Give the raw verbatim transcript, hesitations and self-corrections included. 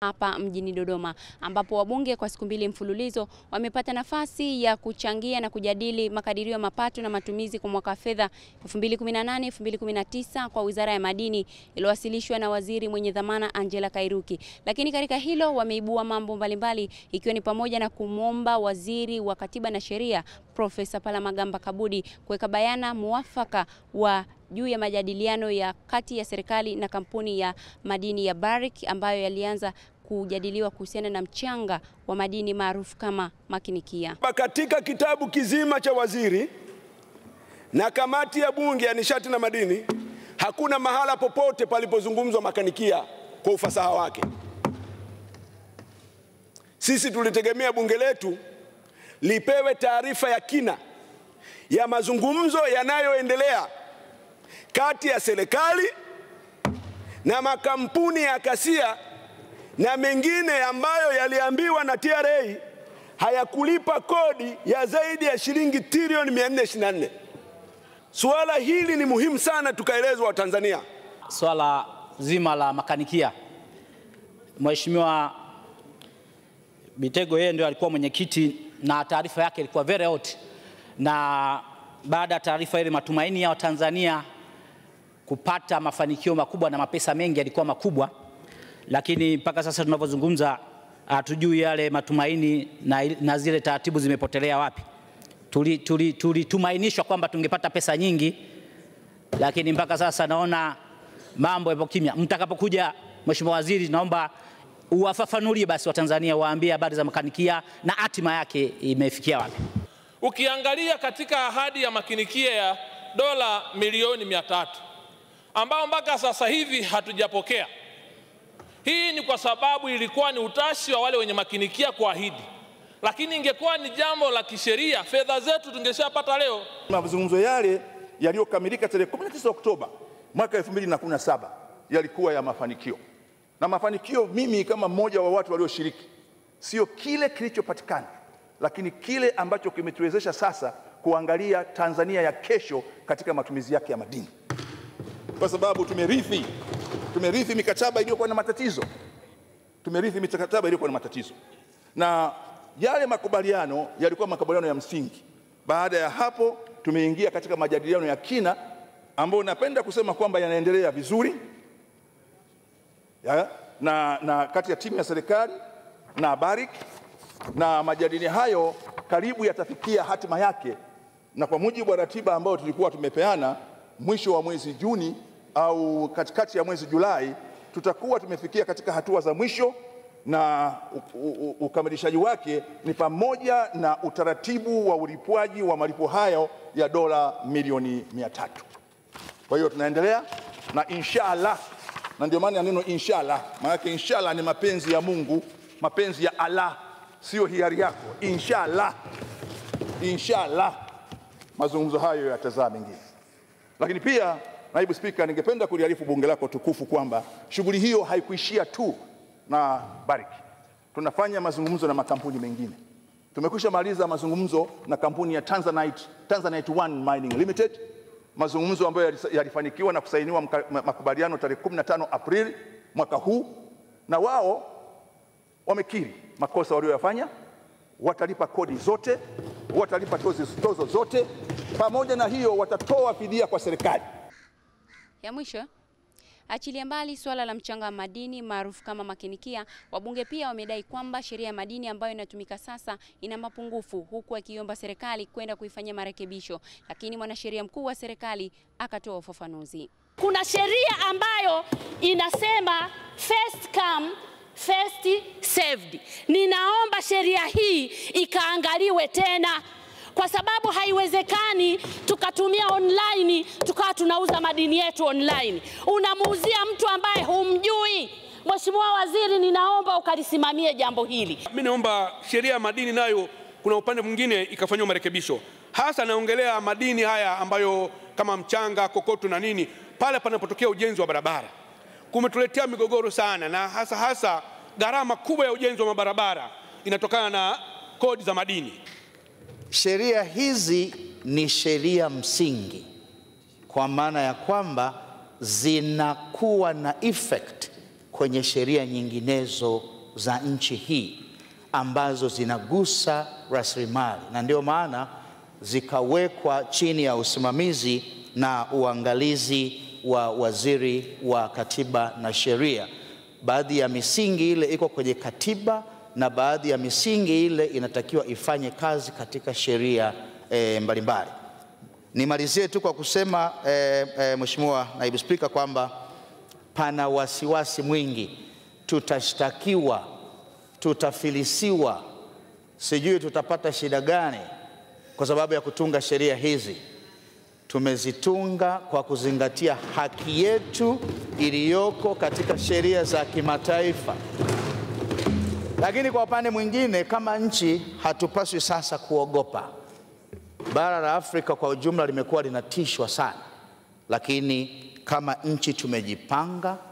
Hapa mjini Dodoma ambapo wabunge kwa siku mbili mfululizo wamepata nafasi ya kuchangia na kujadili makadirio ya mapato na matumizi kwa mwaka fedha elfu mbili kumi na nane elfu mbili kumi na tisa kwa Wizara ya Madini iliyowasilishwa na waziri mwenye dhamana Angela Kairuki. Lakini katika hilo wameibua mambo mbalimbali ikiwa ni pamoja na kumwomba waziri wa Katiba na Sheria Profesa Palamagamba Kabudi kuweka bayana muafaka wa juu ya majadiliano ya kati ya serikali na kampuni ya madini ya Barrick ambayo yalianza kujadiliwa kuhusiana na mchanga wa madini maarufu kama makinikia. Katika kitabu kizima cha waziri na kamati ya bunge ya nishati na madini hakuna mahala popote palipozungumzwa makinikia kwa ufasaha wake. Sisi tulitegemea bunge letu lipewe taarifa ya kina ya mazungumzo yanayoendelea kati ya serikali na makampuni ya kasia na mengine ambayo yaliambiwa na T R A hayakulipa kodi ya zaidi ya shilingi trilioni mia nne ishirini na nne. Swala hili ni muhimu sana tukaelezwa Watanzania. Swala zima la makanikia, Mheshimiwa Bitego yeye ndio alikuwa mwenyekiti na taarifa yake ilikuwa very hot, na baada ya taarifa ile matumaini ya Watanzania kupata mafanikio makubwa na mapesa mengi yalikuwa makubwa, lakini mpaka sasa tunapozungumza hatujui yale matumaini na, na zile taratibu zimepotelea wapi. Tulitumainishwa tuli, tuli kwamba tungepata pesa nyingi, lakini mpaka sasa naona mambo yapo kimya. Mtakapokuja Mheshimiwa Waziri, naomba uwafafanulie basi Watanzania, waambie habari za makinikia na hatima yake imefikia wapi. Ukiangalia katika ahadi ya makinikia ya dola milioni mia tatu ambao mpaka sasa hivi hatujapokea. Hii ni kwa sababu ilikuwa ni utashi wa wale wenye makinikia kuahidi. Lakini ingekuwa ni jambo la kisheria, fedha zetu tungeshapata leo. Mazungumzo yale yaliyokamilika tarehe kumi na tisa Oktoba mwaka elfu mbili kumi na saba yalikuwa ya mafanikio. Na mafanikio mimi kama mmoja wa watu walioshiriki, sio kile kilichopatikana, lakini kile ambacho kimetuwezesha sasa kuangalia Tanzania ya kesho katika matumizi yake ya madini. Kwa sababu tumerithi tumerithi mikataba iliyokuwa na matatizo. Tumerithi mikataba iliyokuwa na matatizo. Na yale makubaliano yalikuwa makubaliano ya msingi. Baada ya hapo tumeingia katika majadiliano ya kina ambayo napenda kusema kwamba yanaendelea vizuri. Ya, na na kati ya timu ya serikali na Barrick, na majadiliano hayo karibu yatafikia hatima yake, na kwa mujibu wa ratiba ambayo tulikuwa tumepeana mwisho wa mwezi Juni au katikati ya mwezi Julai tutakuwa tumefikia katika hatua za mwisho, na ukamilishaji wake ni pamoja na utaratibu wa ulipwaji wa malipo hayo ya dola milioni mia tatu. Kwa hiyo tunaendelea na inshallah, na ndio maana neno inshallah, maana inshallah ni mapenzi ya Mungu, mapenzi ya Allah, sio hiari yako. Inshallah, inshallah mazungumzo hayo yatazaa mengine. Lakini pia Naibu Spika, ningependa kuliarifu bunge lako tukufu kwamba shughuli hiyo haikuishia tu na Barrick. Tunafanya mazungumzo na makampuni mengine. Tumekwisha maliza mazungumzo na kampuni ya Tanzanite Tanzanite One Mining Limited, mazungumzo ambayo yalifanikiwa na kusainiwa makubaliano tarehe kumi na tano Aprili mwaka huu, na wao wamekiri makosa walioyafanya, watalipa kodi zote, watalipa tozo, tozo zote, pamoja na hiyo watatoa fidia kwa serikali. Ya mwisho, achilia mbali swala la mchanga madini maarufu kama makinikia, wabunge pia wamedai kwamba sheria ya madini ambayo inatumika sasa ina mapungufu, huku akiomba serikali kwenda kuifanyia marekebisho. Lakini mwanasheria mkuu wa serikali akatoa ufafanuzi. Kuna sheria ambayo inasema first come first served. Ninaomba sheria hii ikaangaliwe tena, kwa sababu haiwezekani tukatumia online tukawa tunauza madini yetu online. Unamuuzia mtu ambaye humjui. Mheshimiwa Waziri, ninaomba ukalisimamie jambo hili. Mimi naomba sheria ya madini nayo kuna upande mwingine ikafanywa marekebisho. Hasa naongelea madini haya ambayo kama mchanga, kokoto na nini, pale panapotokea ujenzi wa barabara. Kumetuletea migogoro sana, na hasa hasa gharama kubwa ya ujenzi wa mabarabara inatokana na kodi za madini. Sheria hizi ni sheria msingi, kwa maana ya kwamba zinakuwa na effect kwenye sheria nyinginezo za nchi hii ambazo zinagusa rasilimali, na ndio maana zikawekwa chini ya usimamizi na uangalizi wa Waziri wa Katiba na Sheria. Baadhi ya misingi ile iko kwenye katiba na baadhi ya misingi ile inatakiwa ifanye kazi katika sheria e, mbalimbali. Nimalizie tu kwa kusema e, e, Mheshimiwa Naibu Spika kwamba pana wasiwasi mwingi, tutashtakiwa, tutafilisiwa, sijui tutapata shida gani kwa sababu ya kutunga sheria hizi. Tumezitunga kwa kuzingatia haki yetu iliyoko katika sheria za kimataifa. Lakini kwa upande mwingine, kama nchi hatupaswi sasa kuogopa. Bara la Afrika kwa ujumla limekuwa linatishwa sana. Lakini kama nchi tumejipanga